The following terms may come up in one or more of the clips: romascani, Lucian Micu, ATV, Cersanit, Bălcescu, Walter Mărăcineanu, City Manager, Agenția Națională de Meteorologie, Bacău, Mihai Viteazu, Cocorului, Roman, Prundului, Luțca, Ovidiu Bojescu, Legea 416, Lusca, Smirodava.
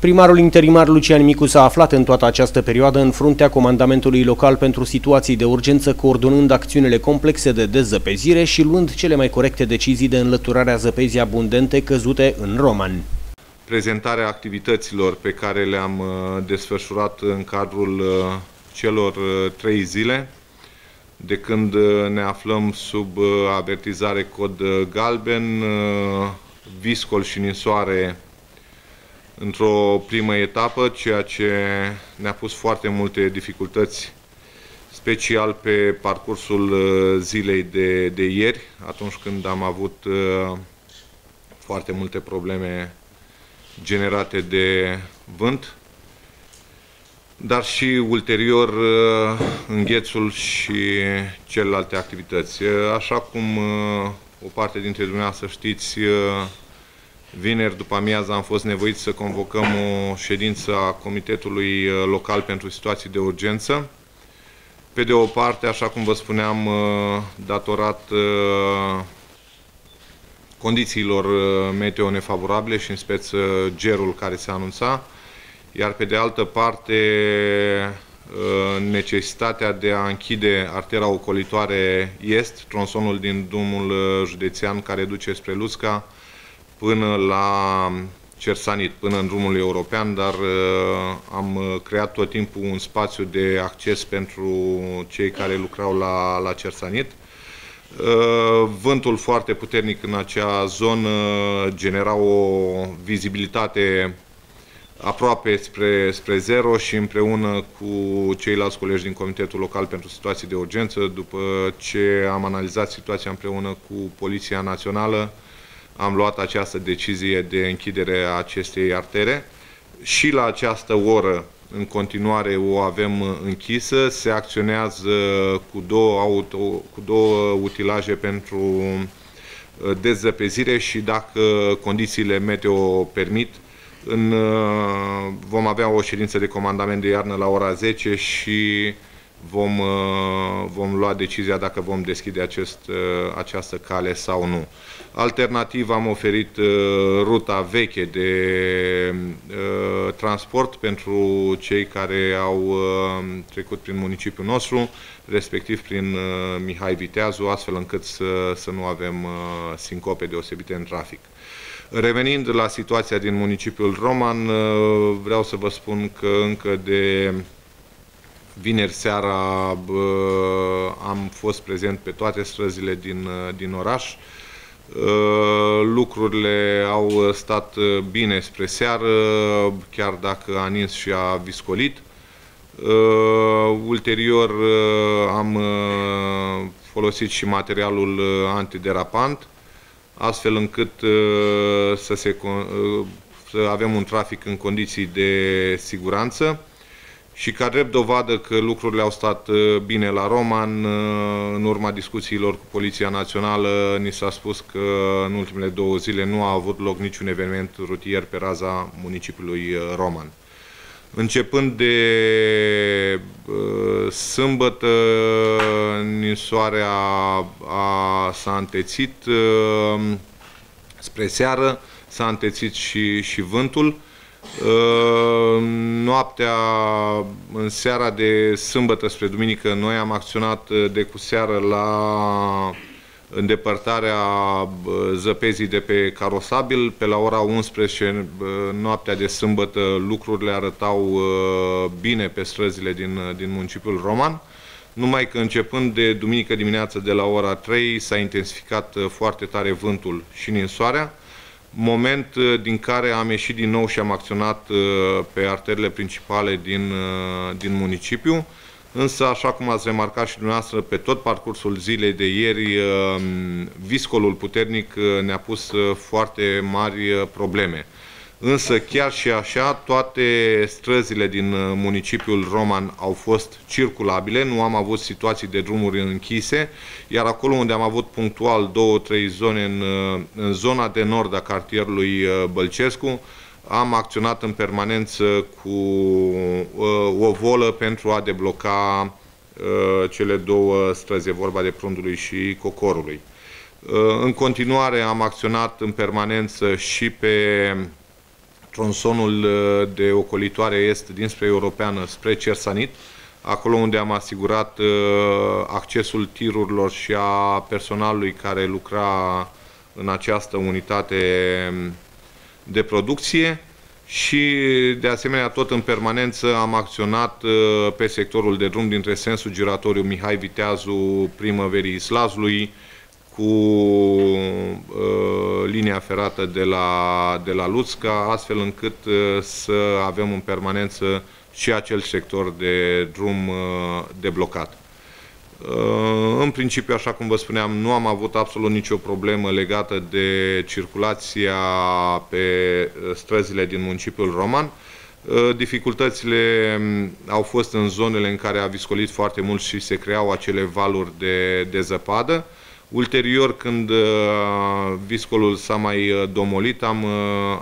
Primarul interimar Lucian Micu s-a aflat în toată această perioadă în fruntea Comandamentului Local pentru Situații de Urgență, coordonând acțiunile complexe de dezăpezire și luând cele mai corecte decizii de înlăturarea zăpezii abundente căzute în Roman. Prezentarea activităților pe care le-am desfășurat în cadrul celor 3 zile, de când ne aflăm sub avertizare cod galben, viscol și ninsoare într-o primă etapă, ceea ce ne-a pus foarte multe dificultăți, special pe parcursul zilei de ieri, atunci când am avut foarte multe probleme generate de vânt, dar și ulterior înghețul și celelalte activități. Așa cum o parte dintre dumneavoastră știți, vineri după amiază am fost nevoit să convocăm o ședință a Comitetului Local pentru Situații de Urgență. Pe de o parte, așa cum vă spuneam, datorat condițiilor meteo nefavorabile și în speță gerul care se anunța, iar pe de altă parte necesitatea de a închide artera ocolitoare est, tronsonul din drumul județean care duce spre Lusca, până la Cersanit, până în drumul european, dar am creat tot timpul un spațiu de acces pentru cei care lucrau la Cersanit. Vântul foarte puternic în acea zonă genera o vizibilitate aproape spre zero și împreună cu ceilalți colegi din Comitetul Local pentru Situații de Urgență, după ce am analizat situația împreună cu Poliția Națională, am luat această decizie de închidere a acestei artere. Și la această oră, în continuare, o avem închisă. Se acționează cu două utilaje pentru dezăpezire și, dacă condițiile meteo permit, vom avea o ședință de comandament de iarnă la ora 10 și vom lua decizia dacă vom deschide această cale sau nu. Alternativ, am oferit ruta veche de transport pentru cei care au trecut prin municipiul nostru, respectiv prin Mihai Viteazu, astfel încât să nu avem sincope deosebite în trafic. Revenind la situația din municipiul Roman, vreau să vă spun că încă de vineri seara am fost prezent pe toate străzile din oraș. Lucrurile au stat bine spre seară, chiar dacă a nins și a viscolit. Ulterior am folosit și materialul antiderapant, astfel încât să avem un trafic în condiții de siguranță. Și ca drept dovadă că lucrurile au stat bine la Roman, în urma discuțiilor cu Poliția Națională, ni s-a spus că în ultimele 2 zile nu a avut loc niciun eveniment rutier pe raza municipiului Roman. Începând de sâmbătă, ninsoarea s-a întețit spre seară, s-a întețit și vântul. Noaptea, în seara de sâmbătă spre duminică, noi am acționat de cu seară la îndepărtarea zăpezii de pe carosabil. Pe la ora 11, noaptea de sâmbătă, lucrurile arătau bine pe străzile din municipiul Roman, numai că începând de duminică dimineață de la ora 3 s-a intensificat foarte tare vântul și ninsoarea, moment din care am ieșit din nou și am acționat pe arterele principale din municipiu. Însă, așa cum ați remarcat și dumneavoastră, pe tot parcursul zilei de ieri, viscolul puternic ne-a pus foarte mari probleme. Însă, chiar și așa, toate străzile din municipiul Roman au fost circulabile, nu am avut situații de drumuri închise, iar acolo unde am avut punctual 2-3 zone în zona de nord a cartierului Bălcescu, am acționat în permanență cu o volă pentru a debloca cele 2 străzi, vorba de Prundului și Cocorului. În continuare am acționat în permanență și pe tronsonul de ocolitoare est dinspre Europeană spre Cersanit, acolo unde am asigurat accesul tirurilor și a personalului care lucra în această unitate de producție și, de asemenea, tot în permanență am acționat pe sectorul de drum dintre sensul giratoriu Mihai Viteazu, Primăverii Slazului, cu linia ferată de la Luțca, astfel încât să avem în permanență și acel sector de drum deblocat. În principiu, așa cum vă spuneam, nu am avut absolut nicio problemă legată de circulația pe străzile din municipiul Roman. Dificultățile au fost în zonele în care a viscolit foarte mult și se creau acele valuri de zăpadă. Ulterior, când viscolul s-a mai domolit,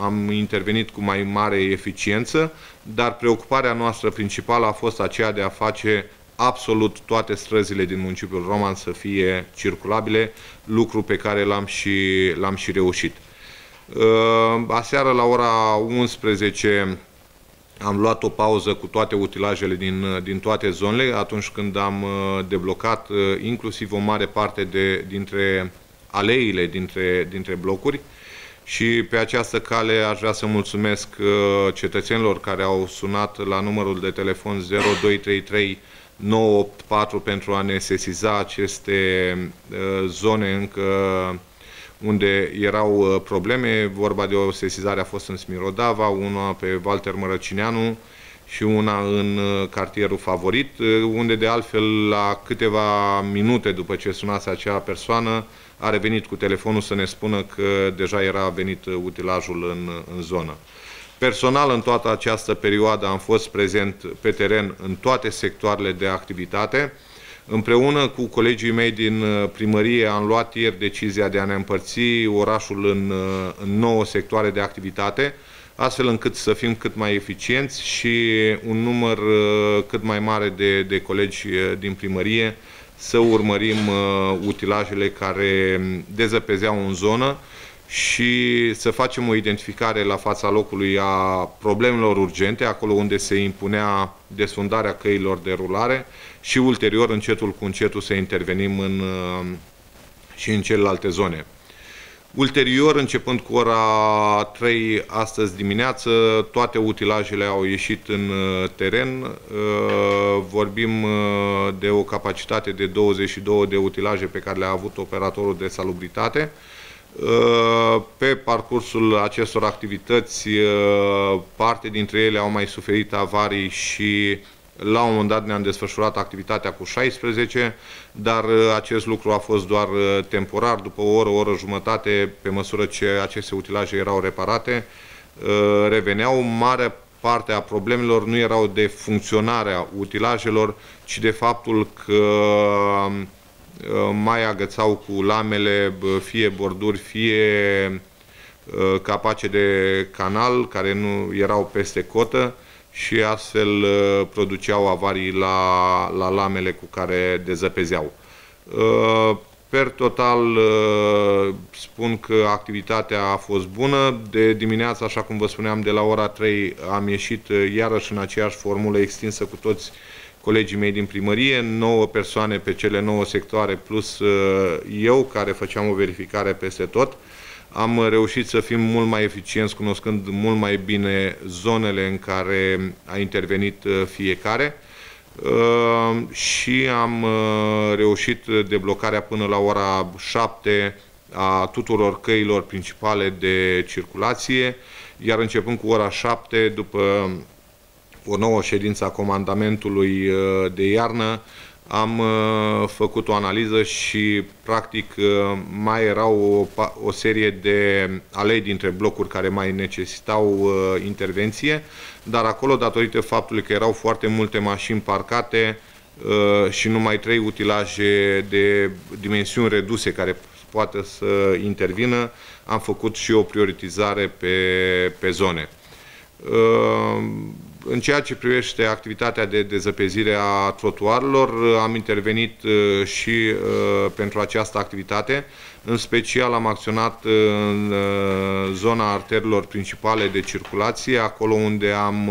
am intervenit cu mai mare eficiență, dar preocuparea noastră principală a fost aceea de a face absolut toate străzile din municipiul Roman să fie circulabile, lucru pe care l-am și reușit. Aseară, la ora 11, am luat o pauză cu toate utilajele din toate zonele, atunci când am deblocat inclusiv o mare parte dintre aleile, dintre blocuri. Și pe această cale aș vrea să mulțumesc cetățenilor care au sunat la numărul de telefon 0233 984 pentru a ne sesiza aceste zone încă unde erau probleme. Vorba de o sesizare a fost în Smirodava, una pe Walter Mărăcineanu și una în cartierul Favorit, unde de altfel la câteva minute după ce sunase acea persoană a revenit cu telefonul să ne spună că deja era venit utilajul în zonă. Personal, în toată această perioadă am fost prezent pe teren în toate sectoarele de activitate. Împreună cu colegii mei din primărie am luat ieri decizia de a ne împărți orașul în 9 sectoare de activitate, astfel încât să fim cât mai eficienți și un număr cât mai mare de colegi din primărie să urmărim utilajele care dezăpezeau în zonă și să facem o identificare la fața locului a problemelor urgente, acolo unde se impunea desfundarea căilor de rulare și ulterior, încetul cu încetul, să intervenim și în celelalte zone. Ulterior, începând cu ora 3 astăzi dimineață, toate utilajele au ieșit în teren. Vorbim de o capacitate de 22 de utilaje pe care le-a avut operatorul de salubritate. Pe parcursul acestor activități, parte dintre ele au mai suferit avarii și la un moment dat ne-am desfășurat activitatea cu 16, dar acest lucru a fost doar temporar. După o oră, o oră jumătate, pe măsură ce aceste utilaje erau reparate, reveneau. Marea parte a problemelor nu erau de funcționarea utilajelor, ci de faptul că mai agățau cu lamele fie borduri, fie capace de canal care nu erau peste cotă și astfel produceau avarii la lamele cu care dezăpezeau. Per total spun că activitatea a fost bună. De dimineață, așa cum vă spuneam, de la ora 3 am ieșit iarăși în aceeași formulă extinsă cu toți colegii mei din primărie, 9 persoane pe cele 9 sectoare, plus eu, care făceam o verificare peste tot. Am reușit să fim mult mai eficienți, cunoscând mult mai bine zonele în care a intervenit fiecare și am reușit deblocarea până la ora 7 a tuturor căilor principale de circulație, iar începând cu ora 7, după o nouă ședință a comandamentului de iarnă, am făcut o analiză și, practic, mai erau o serie de alei dintre blocuri care mai necesitau intervenție, dar acolo, datorită faptului că erau foarte multe mașini parcate și numai 3 utilaje de dimensiuni reduse care poate să intervină, am făcut și o prioritizare pe zone. În ceea ce privește activitatea de dezăpezire a trotuarelor, am intervenit și pentru această activitate. În special am acționat în zona arterelor principale de circulație, acolo unde am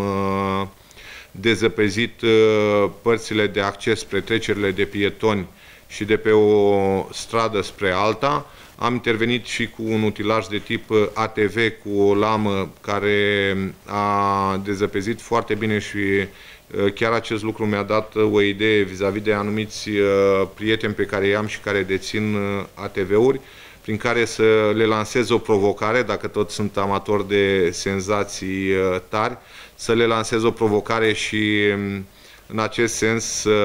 dezăpezit părțile de acces spre trecerile de pietoni și de pe o stradă spre alta. Am intervenit și cu un utilaj de tip ATV cu o lamă care a dezăpezit foarte bine și chiar acest lucru mi-a dat o idee vis-a-vis de anumiți prieteni pe care i-am și care dețin ATV-uri, prin care să le lansez o provocare, dacă tot sunt amator de senzații tari, să le lansez o provocare și în acest sens să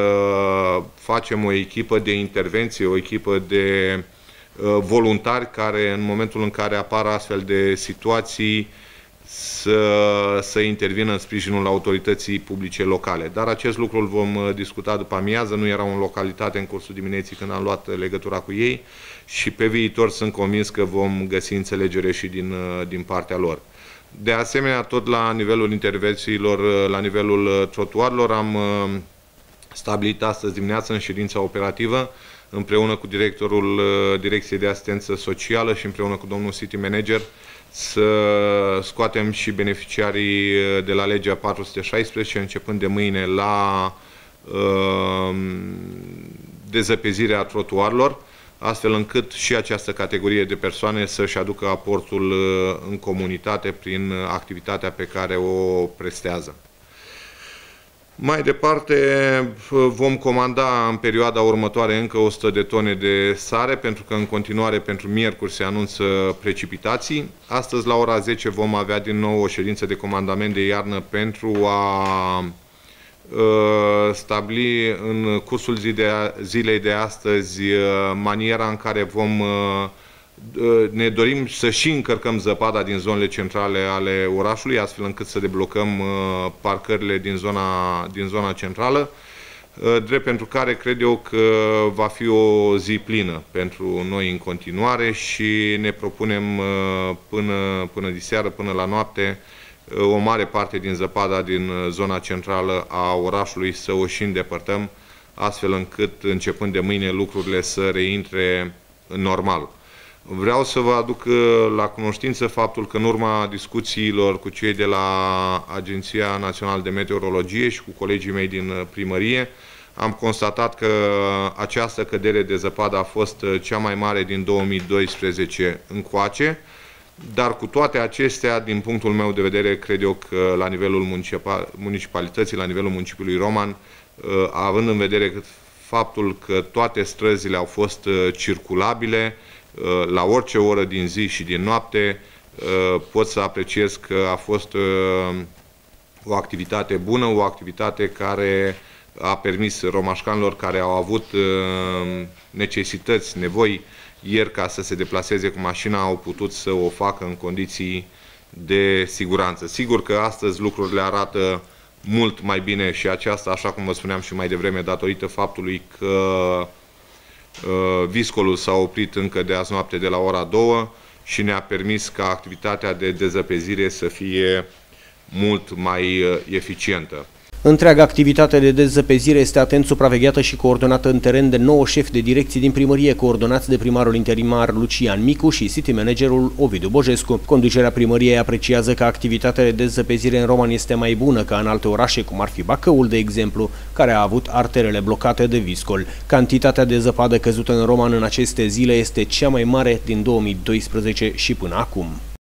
facem o echipă de intervenție, o echipă de voluntari care în momentul în care apar astfel de situații să intervină în sprijinul autorității publice locale. Dar acest lucru îl vom discuta după amiază, nu erau în localitate în cursul dimineții când am luat legătura cu ei și pe viitor sunt convins că vom găsi înțelegere și din partea lor. De asemenea, tot la nivelul intervențiilor, la nivelul trotuarelor, am stabilit astăzi dimineață în ședința operativă împreună cu directorul Direcției de Asistență Socială și împreună cu domnul City Manager să scoatem și beneficiarii de la Legea 416 începând de mâine la dezăpezirea trotuarelor, astfel încât și această categorie de persoane să-și aducă aportul în comunitate prin activitatea pe care o prestează. Mai departe, vom comanda în perioada următoare încă 100 de tone de sare, pentru că în continuare pentru miercuri se anunță precipitații. Astăzi, la ora 10, vom avea din nou o ședință de comandament de iarnă pentru a stabili în cursul zilei de astăzi maniera în care ne dorim să și încărcăm zăpada din zonele centrale ale orașului, astfel încât să deblocăm parcările din zona centrală, drept pentru care cred eu că va fi o zi plină pentru noi în continuare și ne propunem până diseară, până la noapte, o mare parte din zăpada din zona centrală a orașului să o și îndepărtăm, astfel încât începând de mâine lucrurile să reintre normal. Vreau să vă aduc la cunoștință faptul că în urma discuțiilor cu cei de la Agenția Națională de Meteorologie și cu colegii mei din primărie, am constatat că această cădere de zăpadă a fost cea mai mare din 2012 încoace, dar cu toate acestea, din punctul meu de vedere, cred eu că la nivelul municipalității, la nivelul municipiului Roman, având în vedere faptul că toate străzile au fost circulabile, la orice oră din zi și din noapte, pot să apreciez că a fost o activitate bună, o activitate care a permis romașcanilor care au avut necesități, nevoi ieri ca să se deplaseze cu mașina, au putut să o facă în condiții de siguranță. Sigur că astăzi lucrurile arată mult mai bine și aceasta, așa cum vă spuneam și mai devreme, datorită faptului că viscolul s-a oprit încă de azi noapte de la ora 2 și ne-a permis ca activitatea de dezăpezire să fie mult mai eficientă. Întreaga activitate de dezăpezire este atent supravegheată și coordonată în teren de 9 șefi de direcții din primărie, coordonați de primarul interimar Lucian Micu și city managerul Ovidiu Bojescu. Conducerea primăriei apreciază că activitatea de dezăpezire în Roman este mai bună ca în alte orașe, cum ar fi Bacăul, de exemplu, care a avut arterele blocate de viscol. Cantitatea de zăpadă căzută în Roman în aceste zile este cea mai mare din 2012 și până acum.